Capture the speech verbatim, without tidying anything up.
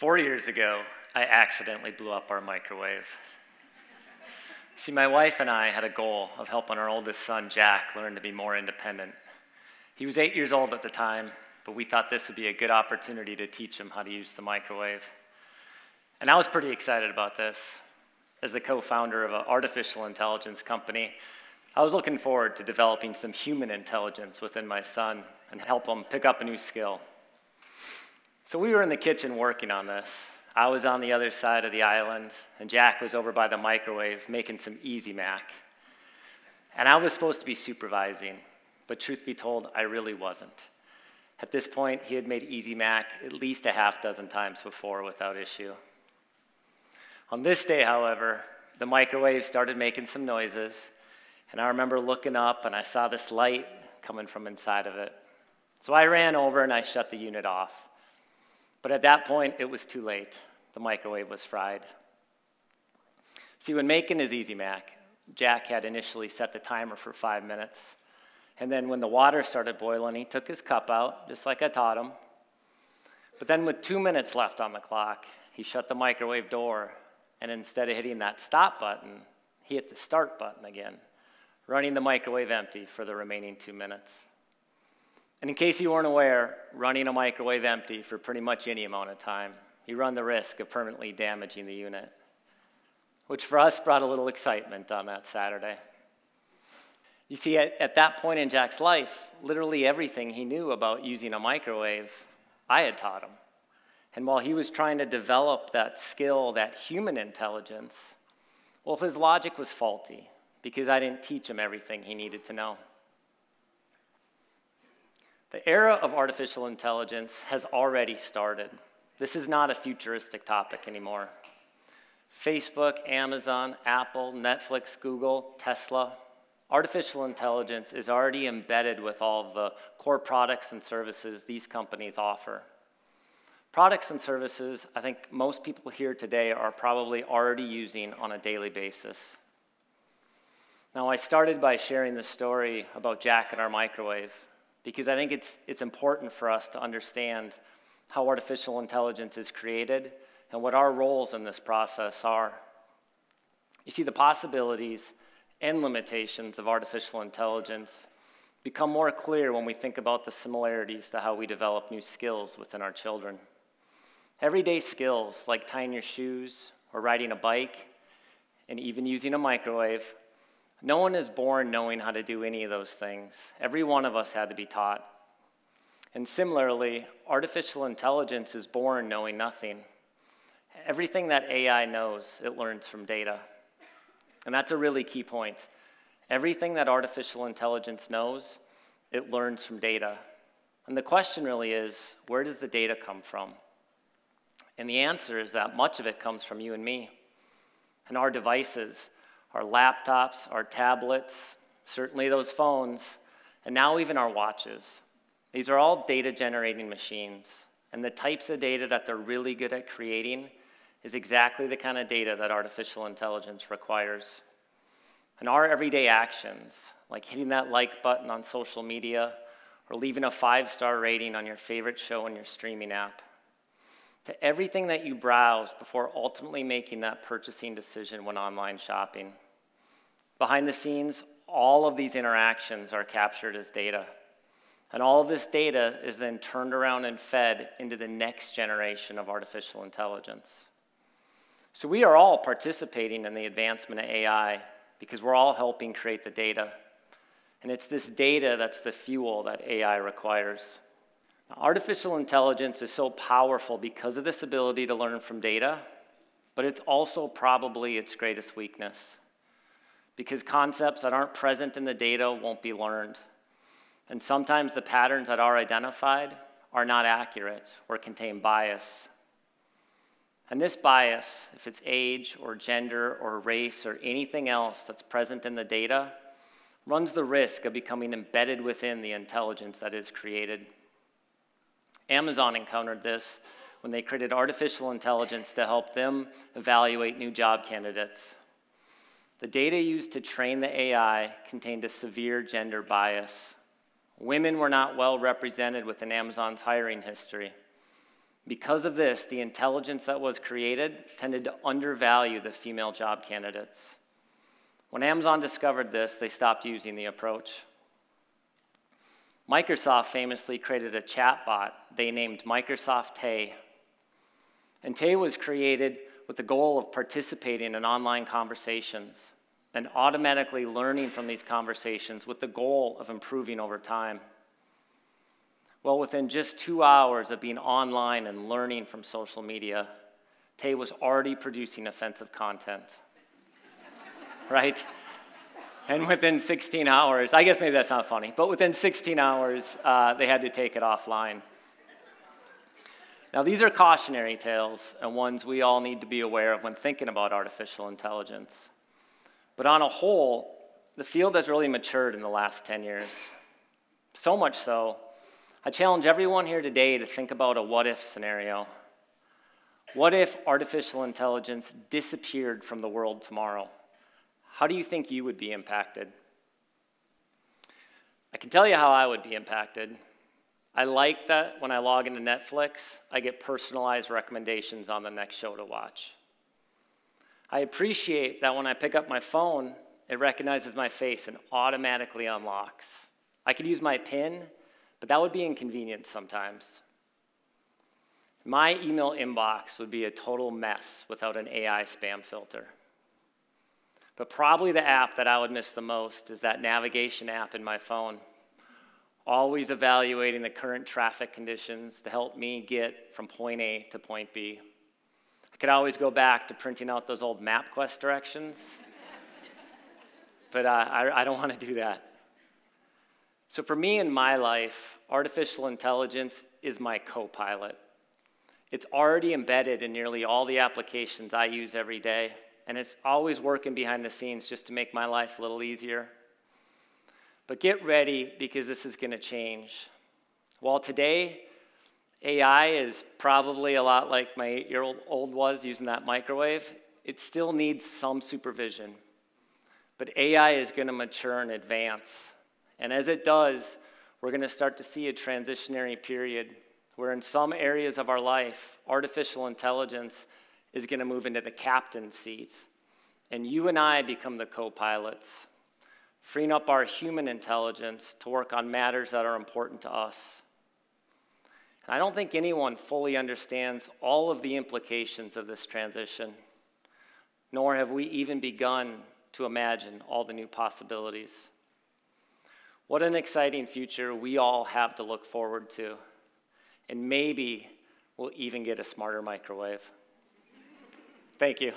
Four years ago, I accidentally blew up our microwave. See, my wife and I had a goal of helping our oldest son, Jack, learn to be more independent. He was eight years old at the time, but we thought this would be a good opportunity to teach him how to use the microwave. And I was pretty excited about this. As the co-founder of an artificial intelligence company, I was looking forward to developing some human intelligence within my son and help him pick up a new skill. So we were in the kitchen working on this. I was on the other side of the island, and Jack was over by the microwave making some easy mac. And I was supposed to be supervising, but truth be told, I really wasn't. At this point, he had made easy mac at least a half dozen times before without issue. On this day, however, the microwave started making some noises, and I remember looking up and I saw this light coming from inside of it. So I ran over and I shut the unit off. But at that point, it was too late. The microwave was fried. See, when making his Easy Mac, Jack had initially set the timer for five minutes. And then when the water started boiling, he took his cup out, just like I taught him. But then with two minutes left on the clock, he shut the microwave door. And instead of hitting that stop button, he hit the start button again, running the microwave empty for the remaining two minutes. And in case you weren't aware, running a microwave empty for pretty much any amount of time, you run the risk of permanently damaging the unit, which for us brought a little excitement on that Saturday. You see, at, at that point in Jack's life, literally everything he knew about using a microwave, I had taught him. And while he was trying to develop that skill, that human intelligence, well, his logic was faulty because I didn't teach him everything he needed to know. The era of artificial intelligence has already started. This is not a futuristic topic anymore. Facebook, Amazon, Apple, Netflix, Google, Tesla. Artificial intelligence is already embedded with all of the core products and services these companies offer. Products and services, I think most people here today are probably already using on a daily basis. Now, I started by sharing the story about Jack and our microwave, because I think it's, it's important for us to understand how artificial intelligence is created and what our roles in this process are. You see, the possibilities and limitations of artificial intelligence become more clear when we think about the similarities to how we develop new skills within our children. Everyday skills like tying your shoes or riding a bike and even using a microwave. No one is born knowing how to do any of those things. Every one of us had to be taught. And similarly, artificial intelligence is born knowing nothing. Everything that A I knows, it learns from data. And that's a really key point. Everything that artificial intelligence knows, it learns from data. And the question really is, where does the data come from? And the answer is that much of it comes from you and me and our devices. Our laptops, our tablets, certainly those phones, and now even our watches. These are all data-generating machines, and the types of data that they're really good at creating is exactly the kind of data that artificial intelligence requires. And our everyday actions, like hitting that like button on social media or leaving a five-star rating on your favorite show in your streaming app, to everything that you browse before ultimately making that purchasing decision when online shopping. Behind the scenes, all of these interactions are captured as data. And all of this data is then turned around and fed into the next generation of artificial intelligence. So we are all participating in the advancement of A I because we're all helping create the data. And it's this data that's the fuel that A I requires. Artificial intelligence is so powerful because of this ability to learn from data, but it's also probably its greatest weakness, because concepts that aren't present in the data won't be learned. And sometimes the patterns that are identified are not accurate or contain bias. And this bias, if it's age or gender or race or anything else that's present in the data, runs the risk of becoming embedded within the intelligence that is created. Amazon encountered this when they created artificial intelligence to help them evaluate new job candidates. The data used to train the A I contained a severe gender bias. Women were not well represented within Amazon's hiring history. Because of this, the intelligence that was created tended to undervalue the female job candidates. When Amazon discovered this, they stopped using the approach. Microsoft famously created a chatbot they named Microsoft Tay. And Tay was created with the goal of participating in online conversations and automatically learning from these conversations with the goal of improving over time. Well, within just two hours of being online and learning from social media, Tay was already producing offensive content, right? And within sixteen hours, I guess maybe that's not funny, but within sixteen hours, uh, they had to take it offline. Now, these are cautionary tales and ones we all need to be aware of when thinking about artificial intelligence. But on a whole, the field has really matured in the last ten years. So much so, I challenge everyone here today to think about a what-if scenario. What if artificial intelligence disappeared from the world tomorrow? How do you think you would be impacted? I can tell you how I would be impacted. I like that when I log into Netflix, I get personalized recommendations on the next show to watch. I appreciate that when I pick up my phone, it recognizes my face and automatically unlocks. I could use my PIN, but that would be inconvenient sometimes. My email inbox would be a total mess without an A I spam filter. But probably the app that I would miss the most is that navigation app in my phone, always evaluating the current traffic conditions to help me get from point A to point B. I could always go back to printing out those old MapQuest directions, but uh, I, I don't want to do that. So for me in my life, artificial intelligence is my co-pilot. It's already embedded in nearly all the applications I use every day, and it's always working behind the scenes just to make my life a little easier. But get ready, because this is going to change. While today, A I is probably a lot like my eight-year-old was using that microwave, it still needs some supervision. But A I is going to mature and advance. And as it does, we're going to start to see a transitionary period where in some areas of our life, artificial intelligence is going to move into the captain's seat. And you and I become the co-pilots, freeing up our human intelligence to work on matters that are important to us. And I don't think anyone fully understands all of the implications of this transition, nor have we even begun to imagine all the new possibilities. What an exciting future we all have to look forward to. And maybe we'll even get a smarter microwave. Thank you.